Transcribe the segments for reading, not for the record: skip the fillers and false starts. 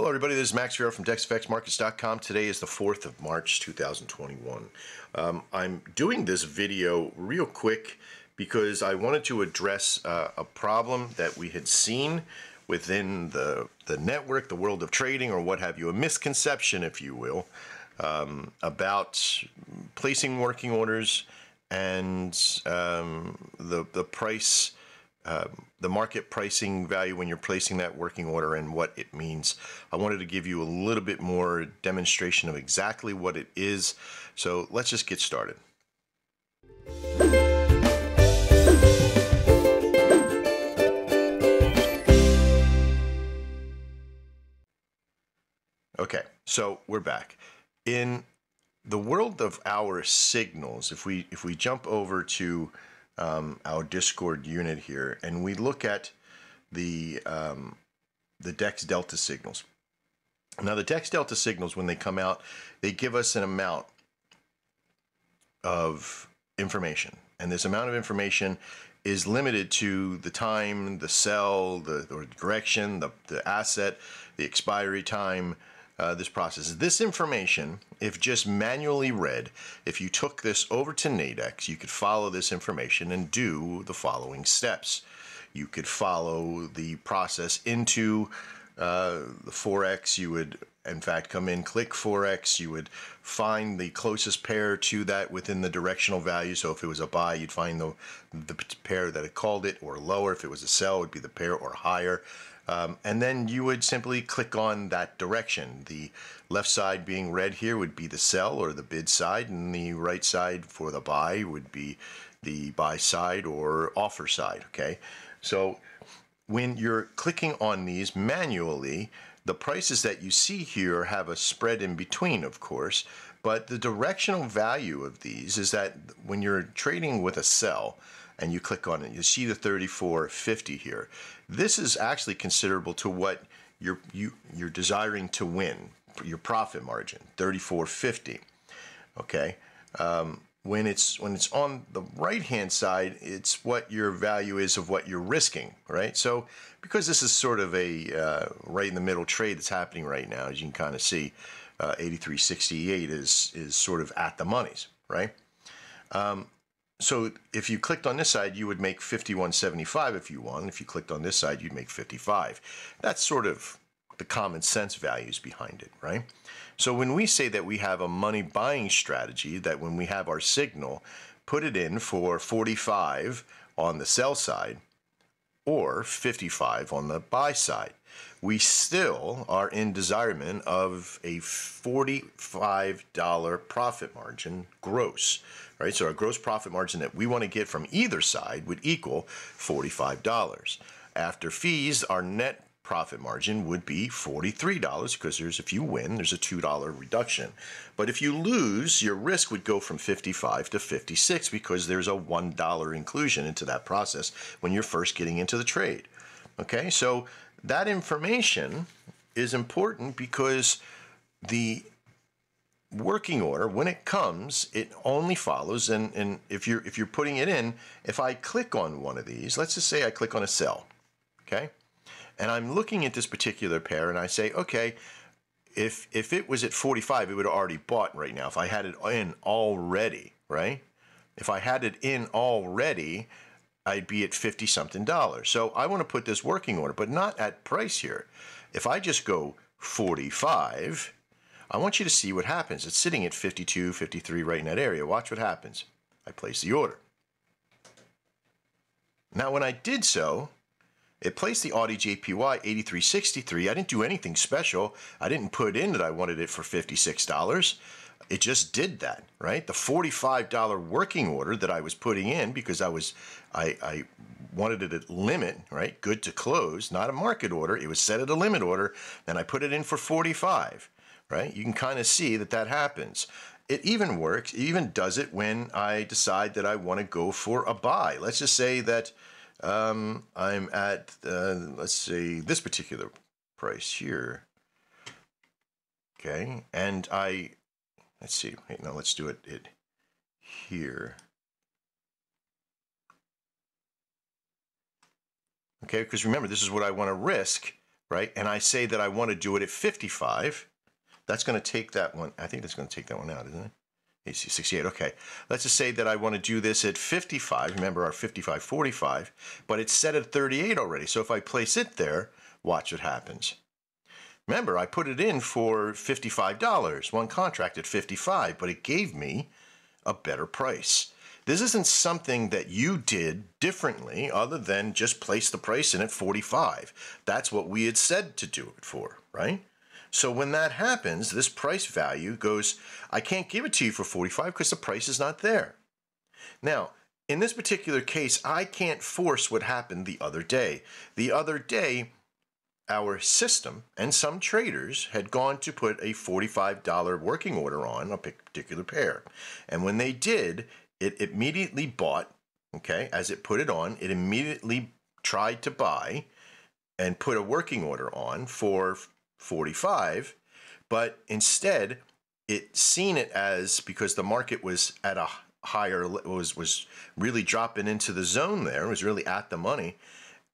Hello everybody, this is Max Fierro from DexFXMarkets.com. Today is the 4th of March 2021. I'm doing this video real quick because I wanted to address a problem that we had seen within the network, the world of trading, or what have you, a misconception, if you will, about placing working orders and the price, the market pricing value when you're placing that working order and what it means. I wanted to give you a little bit more demonstration of exactly what it is. So let's just get started. Okay, so we're back. In the world of our signals, if we jump over to our Discord unit here, and we look at the DEX Delta signals. Now, the DEX Delta signals, when they come out, they give us an amount of information, and this amount of information is limited to the time, the sell, the direction, the asset, the expiry time. This process. This information, if just manually read, if you took this over to Nadex, you could follow this information and do the following steps. You could follow the process into the Forex. You would, in fact, come in, click Forex. You would find the closest pair to that within the directional value. So if it was a buy, you'd find the pair that it called it, or lower. If it was a sell, it would be the pair or higher. And then you would simply click on that direction. The left side being red here would be the sell or the bid side, and the right side for the buy would be the buy side or offer side, okay? So when you're clicking on these manually, the prices that you see here have a spread in between, of course, but the directional value of these is that when you're trading with a sell, and you click on it, you see the 34.50 here. This is actually considerable to what you're desiring to win, your profit margin, 34.50. Okay, when it's on the right hand side, it's what your value is of what you're risking, right? So because this is sort of a right in the middle trade that's happening right now, as you can kind of see, 83.68 is sort of at the monies, right? So if you clicked on this side, you would make 51.75 if you won. If you clicked on this side, you'd make 55. That's sort of the common sense values behind it, right? So when we say that we have a money buying strategy, that when we have our signal, put it in for 45 on the sell side or 55 on the buy side, we still are in desirement of a $45 profit margin gross, right? So our gross profit margin that we want to get from either side would equal $45. After fees, our net profit margin would be $43 because if you win, there's a $2 reduction. But if you lose, your risk would go from 55 to 56 because there's a $1 inclusion into that process when you're first getting into the trade, okay? So that information is important because the working order, when it comes, it only follows, and if you're putting it in, if I click on one of these, let's just say I click on a sell, okay? And I'm looking at this particular pair and I say, okay, if it was at 45, it would have already bought right now. If I had it in already, right? If I had it in already, I'd be at 50 something dollars. So I want to put this working order, but not at price here. If I just go 45, I want you to see what happens. It's sitting at 52, 53 right in that area. Watch what happens. I place the order. Now, when I did so, it placed the AUDJPY 83.63. I didn't do anything special. I didn't put in that I wanted it for $56. It just did that, right? The $45 working order that I was putting in because I wanted it at limit, right? Good to close, not a market order. It was set at a limit order, and I put it in for 45, right? You can kind of see that happens. It even works, it even does it when I decide that I want to go for a buy. Let's just say that I'm at, let's say, this particular price here, okay? And I... Let's see. Wait, no, let's do it here. Okay, because remember, this is what I want to risk, right? And I say that I want to do it at 55. That's going to take that one. I think that's going to take that one out, isn't it? 68, okay. Let's just say that I want to do this at 55. Remember our 55, 45, but it's set at 38 already. So if I place it there, watch what happens. Remember, I put it in for $55, one contract at 55, but it gave me a better price. This isn't something that you did differently other than just place the price in at 45. That's what we had said to do it for, right? So when that happens, this price value goes, I can't give it to you for 45 because the price is not there. Now, in this particular case, I can't force what happened the other day. The other day, our system and some traders had gone to put a $45 working order on a particular pair. And when they did, it immediately bought, okay, as it put it on, it immediately tried to buy and put a working order on for 45, but instead it seen it as, because the market was at a higher, was really dropping into the zone there, was really at the money.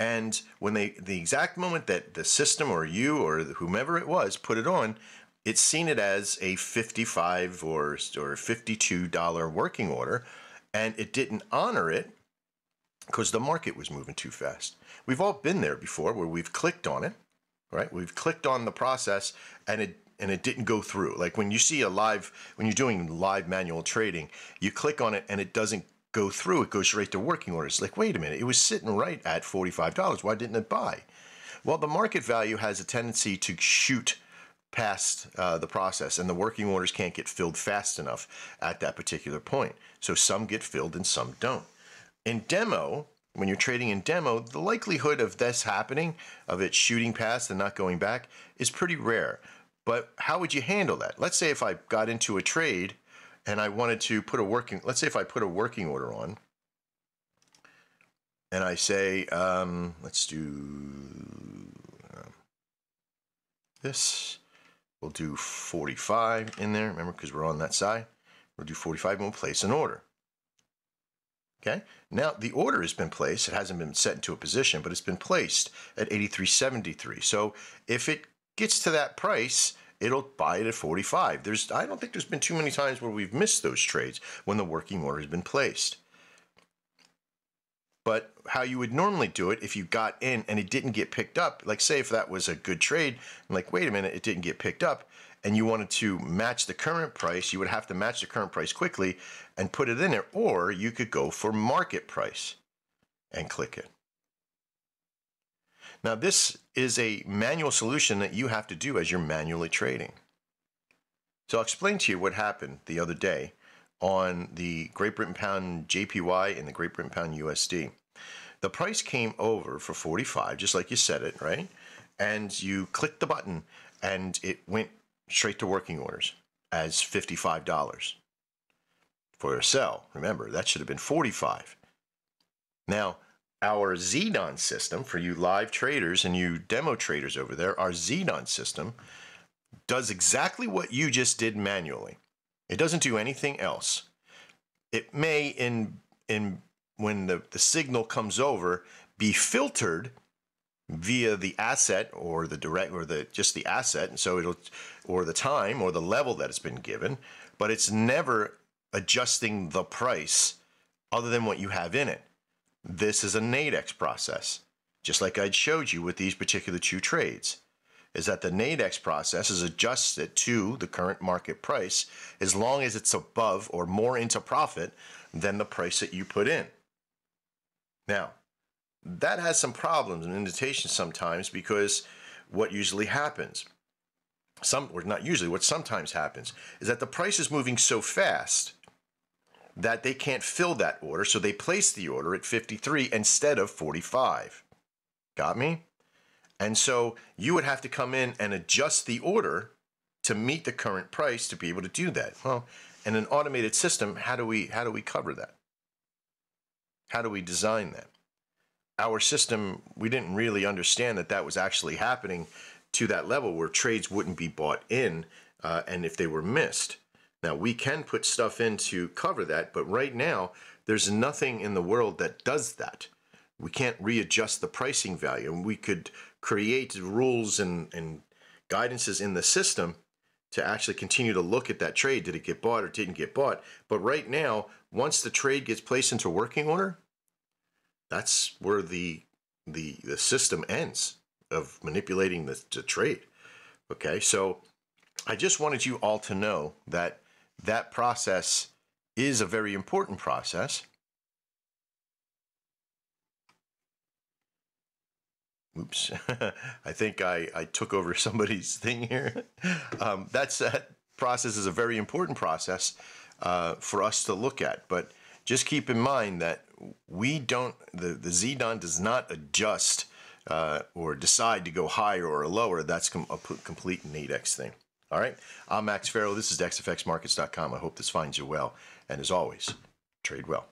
And when they, the exact moment that the system or you or whomever it was put it on, it's seen it as a 55 or $52 working order, and it didn't honor it because the market was moving too fast. We've all been there before where we've clicked on it, right? We've clicked on the process and it didn't go through. Like when you see a live, when you're doing live manual trading, you click on it and it doesn't go through. It goes straight to working orders. Like, wait a minute, it was sitting right at $45. Why didn't it buy? Well, the market value has a tendency to shoot past the process, and the working orders can't get filled fast enough at that particular point. So some get filled and some don't. In demo, when you're trading in demo, the likelihood of this happening, of it shooting past and not going back, is pretty rare. But how would you handle that? Let's say if I got into a trade and I wanted to put a working, let's say if I put a working order on and I say, let's do this. We'll do 45 in there, remember, because we're on that side. We'll do 45 and we'll place an order. Okay, now the order has been placed. It hasn't been set into a position, but it's been placed at 83.73. So if it gets to that price, it'll buy it at 45. I don't think there's been too many times where we've missed those trades when the working order has been placed. But how you would normally do it if you got in and it didn't get picked up, like say if that was a good trade, and like, wait a minute, it didn't get picked up, and you wanted to match the current price, you would have to match the current price quickly and put it in there, or you could go for market price and click it. Now, this is a manual solution that you have to do as you're manually trading. So I'll explain to you what happened the other day on the Great Britain Pound JPY and the Great Britain Pound USD. The price came over for 45, just like you said it, right? And you clicked the button and it went straight to working orders as $55 for a sell. Remember, that should have been 45. Now, our Xedan system, for you live traders and you demo traders over there, our Xedan system does exactly what you just did manually. It doesn't do anything else. It may, when the signal comes over, be filtered via the asset or the direct or the just the asset, and so it'll, or the time or the level that it's been given, but it's never adjusting the price other than what you have in it. This is a Nadex process, just like I showed you with these particular two trades, is that the Nadex process is adjusted to the current market price as long as it's above or more into profit than the price that you put in. Now, that has some problems in indications sometimes, because what usually happens, what sometimes happens is that the price is moving so fast that they can't fill that order, so they place the order at 53 instead of 45. Got me? And so you would have to come in and adjust the order to meet the current price to be able to do that. Well, in an automated system, how do we cover that? How do we design that? Our system, we didn't really understand that that was actually happening to that level where trades wouldn't be bought in, and if they were missed. Now, we can put stuff in to cover that, but right now, there's nothing in the world that does that. We can't readjust the pricing value, and we could create rules and guidances in the system to actually continue to look at that trade. Did it get bought or didn't get bought? But right now, once the trade gets placed into working order, that's where the system ends of manipulating the trade. Okay, so I just wanted you all to know that that process is a very important process. Oops, I think I took over somebody's thing here. That process is a very important process for us to look at. But just keep in mind that we don't, the Xedan does not adjust or decide to go higher or lower. That's a complete Nadex thing. All right, I'm Max Fierro. This is DexFXMarkets.com. I hope this finds you well. And as always, trade well.